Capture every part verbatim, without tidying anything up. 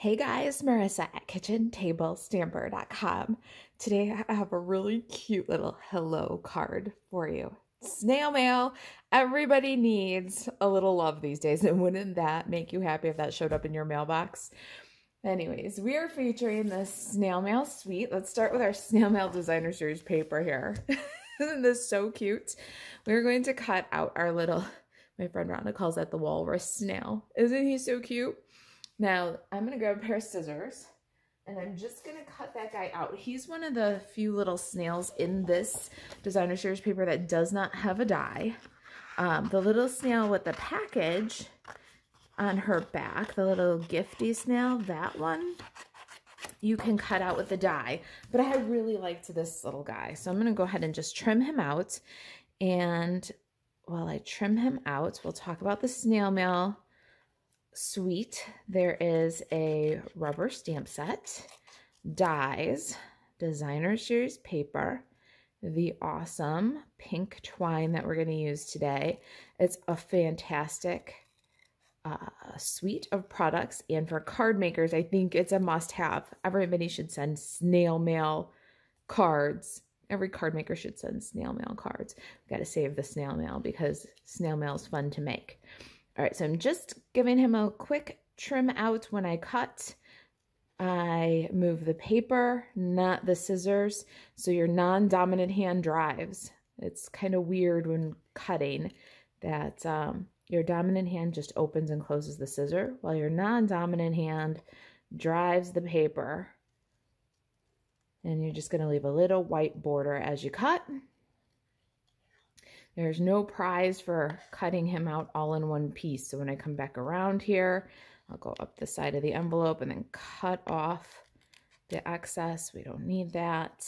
Hey guys, Marissa at Kitchen Table Stamper dot com. Today I have a really cute little hello card for you. Snail mail. Everybody needs a little love these days, and wouldn't that make you happy if that showed up in your mailbox? Anyways, we are featuring this Snail Mail Suite. Let's start with our Snail Mail Designer Series paper here. Isn't this so cute? We're going to cut out our little, my friend Rhonda calls that the walrus snail. Isn't he so cute? Now, I'm going to grab a pair of scissors, and I'm just going to cut that guy out. He's one of the few little snails in this Designer Series paper that does not have a die. Um, the little snail with the package on her back, the little gifty snail, that one, you can cut out with the die. But I really liked this little guy, so I'm going to go ahead and just trim him out. And while I trim him out, we'll talk about the Snail Mail Suite. There is a rubber stamp set, dies, Designer Series paper, the awesome pink twine that we're going to use today. It's a fantastic uh, suite of products, and for card makers, I think it's a must-have. Everybody should send snail mail cards. Every card maker should send snail mail cards. We've got to save the snail mail because snail mail is fun to make. All right, so I'm just giving him a quick trim out. When I cut, I move the paper, not the scissors, so your non-dominant hand drives. It's kind of weird when cutting that um, your dominant hand just opens and closes the scissor, while your non-dominant hand drives the paper. And you're just going to leave a little white border as you cut. There's no prize for cutting him out all in one piece. So when I come back around here, I'll go up the side of the envelope and then cut off the excess. We don't need that.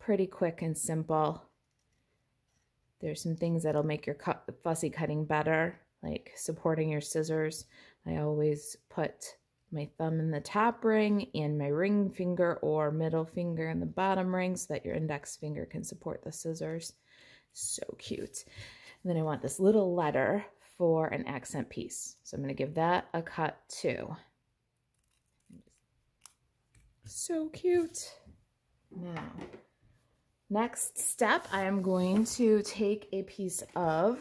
Pretty quick and simple. There's some things that'll make your cut, fussy cutting better, like supporting your scissors. I always put my thumb in the top ring and my ring finger or middle finger in the bottom ring so that your index finger can support the scissors. So cute. And then I want this little letter for an accent piece. So I'm going to give that a cut too. So cute. Now, next step, I am going to take a piece of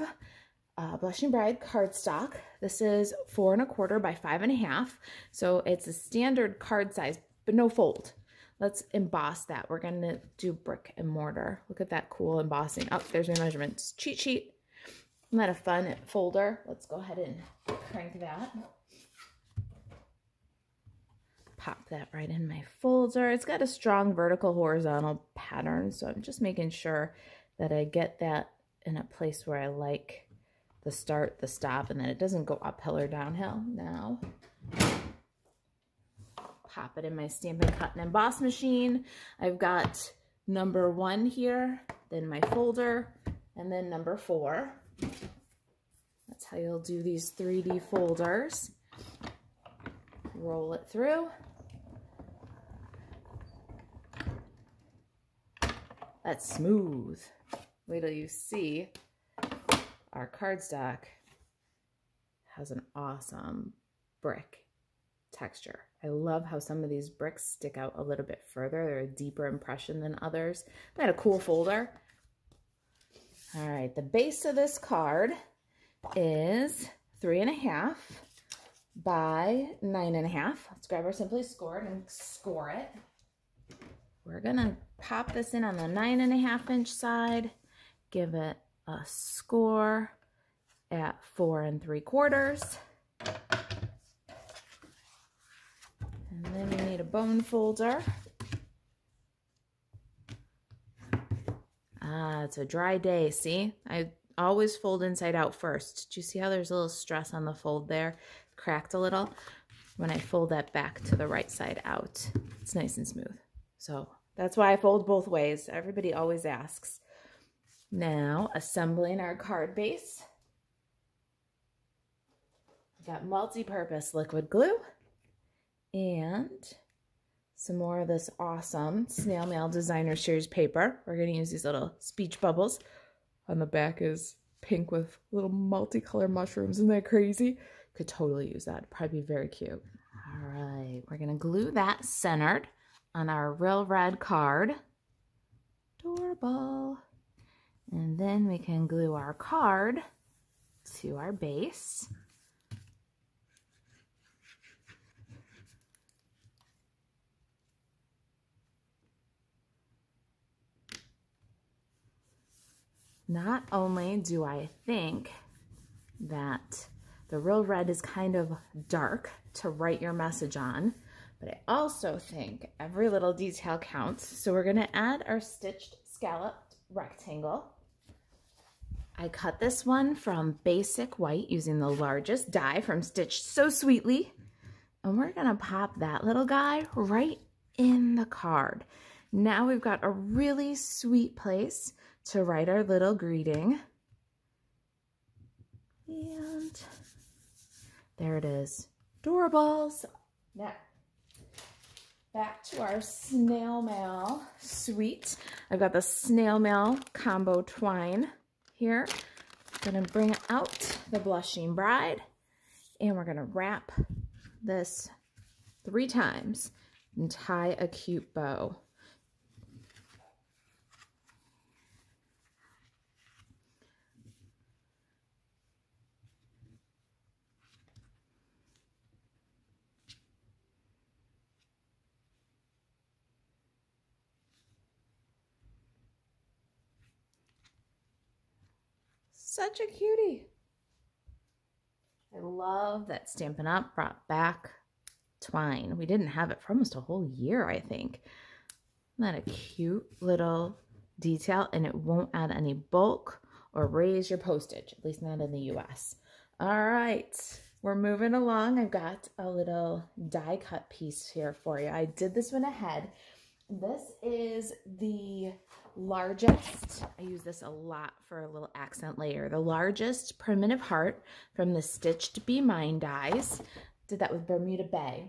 uh, Blushing Bride cardstock. This is four and a quarter by five and a half. So it's a standard card size, but no fold. Let's emboss that. We're going to do brick and mortar. Look at that cool embossing. Oh, there's my measurements. Cheat sheet. Isn't that a fun folder? Let's go ahead and crank that. Pop that right in my folder. It's got a strong vertical horizontal pattern, so I'm just making sure that I get that in a place where I like the start, the stop, and that it doesn't go uphill or downhill. Now, pop it in my Stampin' Cut and Emboss Machine. I've got number one here, then my folder, and then number four. That's how you'll do these three D folders. Roll it through. That's smooth. Wait till you see our cardstock has an awesome brick texture. I love how some of these bricks stick out a little bit further. They're a deeper impression than others. Isn't that a cool folder? All right, the base of this card is three and a half by nine and a half. Let's grab our Simply Score and score it. We're gonna pop this in on the nine and a half inch side, give it a score at four and three quarters. And then we need a bone folder. Ah, it's a dry day, see? I always fold inside out first. Do you see how there's a little stress on the fold there? Cracked a little. When I fold that back to the right side out, it's nice and smooth. So that's why I fold both ways. Everybody always asks. Now, assembling our card base. We've got Multipurpose Liquid Glue. And some more of this awesome Snail Mail Designer Series paper. We're going to use these little speech bubbles. On the back is pink with little multicolor mushrooms. Isn't that crazy? Could totally use that. Probably be very cute. All right. we're going to glue that centered on our Real Red card. Adorable. And then we can glue our card to our base. Not only do I think that the Real Red is kind of dark to write your message on, but I also think every little detail counts. So we're going to add our stitched scalloped rectangle. I cut this one from Basic White using the largest die from Stitched So Sweetly. And we're going to pop that little guy right in the card. Now we've got a really sweet place to write our little greeting. And there it is. Adorable. So now, back to our Snail Mail Suite. I've got the Snail Mail Combo Twine here. I'm gonna bring out the Blushing Bride, and we're gonna wrap this three times and tie a cute bow. Such a cutie. I love that Stampin' Up! Brought back twine. We didn't have it for almost a whole year, I think. Isn't that a cute little detail? And it won't add any bulk or raise your postage, at least not in the U S. All right, we're moving along. I've got a little die cut piece here for you. I did this one ahead. This is the largest, I use this a lot for a little accent layer, the largest primitive heart from the Stitched Be Mine dies. Did that with Bermuda Bay.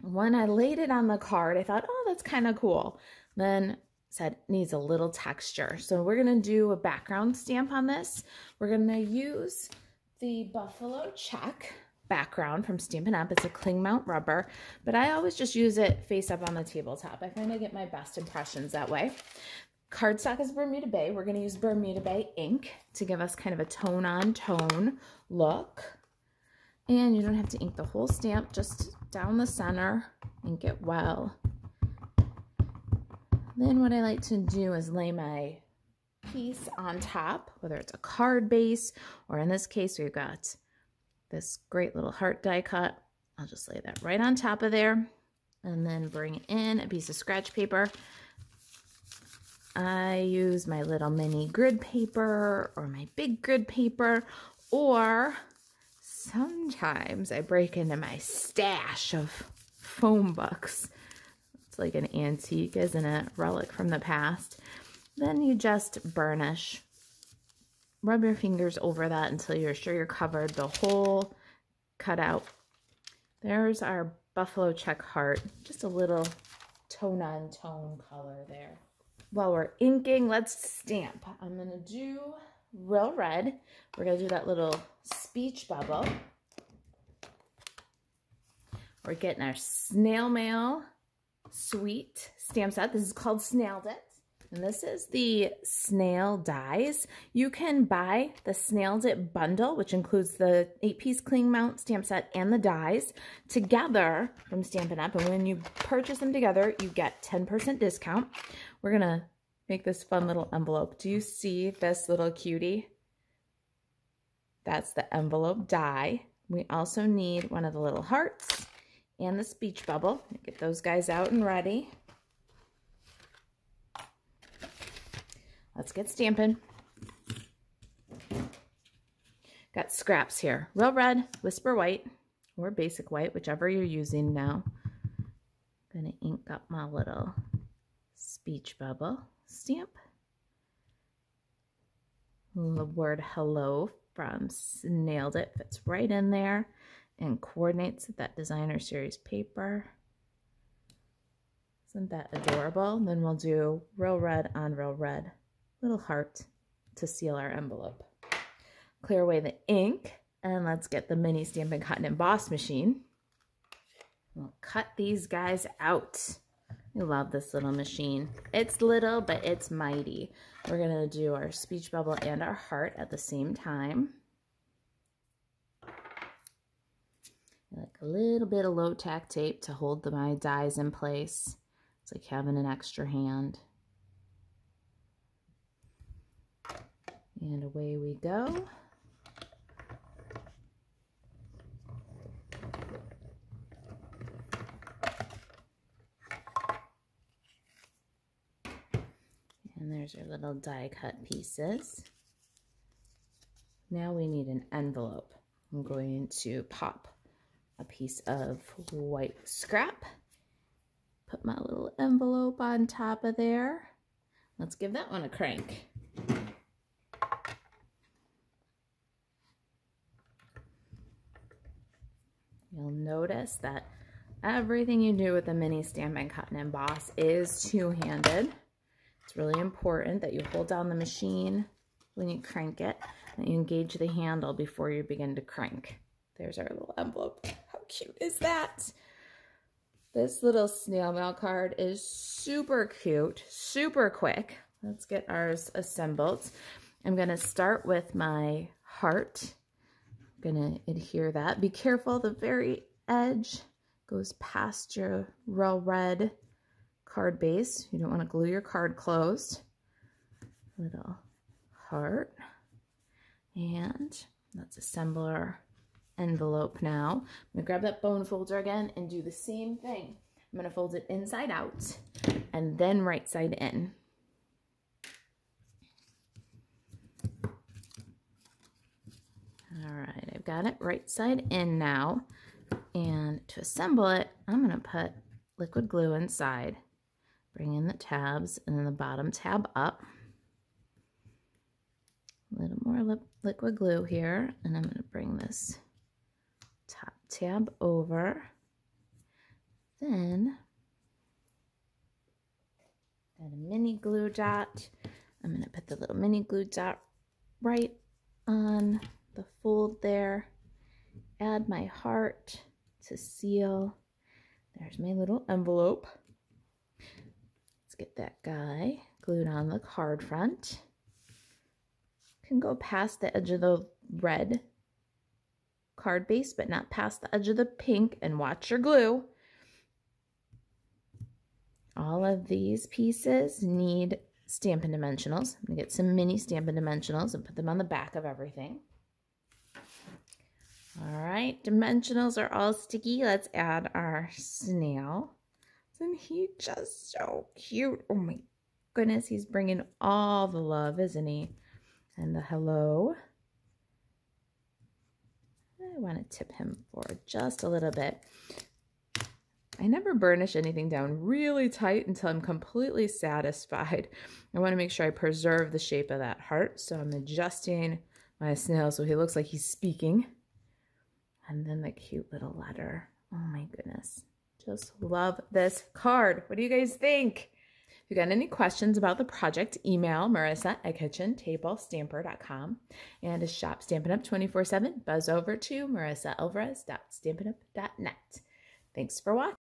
When I laid it on the card, I thought, oh, that's kind of cool. Then said it needs a little texture. So we're going to do a background stamp on this. We're going to use the Buffalo Check background from Stampin' Up. It's a cling mount rubber, but I always just use it face up on the tabletop. I find I get my best impressions that way. Cardstock is Bermuda Bay. We're going to use Bermuda Bay ink to give us kind of a tone-on-tone look. And you don't have to ink the whole stamp, just down the center, ink it well. Then what I like to do is lay my piece on top, whether it's a card base, or in this case we've got this great little heart die cut. I'll just lay that right on top of there and then bring in a piece of scratch paper. I use my little mini grid paper or my big grid paper, or sometimes I break into my stash of phone books. It's like an antique, isn't it? Relic from the past. Then you just burnish. Rub your fingers over that until you're sure you're covered the whole cutout. There's our Buffalo Check heart. Just a little tone-on-tone color there. While we're inking, let's stamp. I'm going to do Real Red. We're going to do that little speech bubble. We're getting our Snail Mail Suite stamp set. This is called Snailed It. And this is the Snail Dies. You can buy the Snailed It Bundle, which includes the eight-piece cling mount stamp set and the dies together from Stampin' Up. And when you purchase them together, you get ten percent discount. We're going to make this fun little envelope. Do you see this little cutie? That's the envelope die. We also need one of the little hearts and the speech bubble. Get those guys out and ready. Let's get stamping. Got scraps here. Real Red, Whisper White, or Basic White, whichever you're using now. I'm gonna ink up my little speech bubble stamp. The word hello from Snailed It fits right in there and coordinates with that Designer Series paper. Isn't that adorable? Then we'll do Real Red on Real Red. Little heart to seal our envelope. Clear away the ink, and let's get the Mini Stampin' Cut and Emboss Machine. We'll cut these guys out. I love this little machine. It's little, but it's mighty. We're gonna do our speech bubble and our heart at the same time. Like a little bit of low tack tape to hold the, my dies in place. It's like having an extra hand. And away we go. And there's our little die cut pieces. Now we need an envelope. I'm going to pop a piece of white scrap. Put my little envelope on top of there. Let's give that one a crank. You'll notice that everything you do with the Mini Stampin' Cut and Emboss is two-handed. It's really important that you hold down the machine when you crank it, and you engage the handle before you begin to crank. There's our little envelope. How cute is that? This little snail mail card is super cute, super quick. Let's get ours assembled. I'm gonna start with my heart. I'm gonna adhere that. Be careful, the very edge goes past your Real Red card base. You don't want to glue your card closed. Little heart. And let's assemble our envelope now. I'm going to grab that bone folder again and do the same thing. I'm going to fold it inside out and then right side in. All right, I've got it right side in now. And to assemble it, I'm going to put liquid glue inside. Bring in the tabs and then the bottom tab up. A little more lip, liquid glue here, and I'm going to bring this top tab over. Then, got a mini glue dot. I'm going to put the little mini glue dot right on the fold there. Add my heart to seal. There's my little envelope. Let's get that guy glued on the card front. Can go past the edge of the red card base, but not past the edge of the pink, and watch your glue. All of these pieces need Stampin' Dimensionals. I'm gonna get some mini Stampin' Dimensionals and put them on the back of everything. All right, dimensionals are all sticky. Let's add our snail. Isn't he just so cute? Oh my goodness, he's bringing all the love, isn't he? And the hello. I want to tip him forward just a little bit. I never burnish anything down really tight until I'm completely satisfied. I want to make sure I preserve the shape of that heart, so I'm adjusting my snail so he looks like he's speaking. And then the cute little letter. Oh my goodness. Just love this card. What do you guys think? If you got any questions about the project, email Marissa at Kitchen Table Stamper dot com. And to shop Stampin' Up! twenty-four seven, buzz over to Marissa Alvarez dot Stampin Up dot net. Thanks for watching.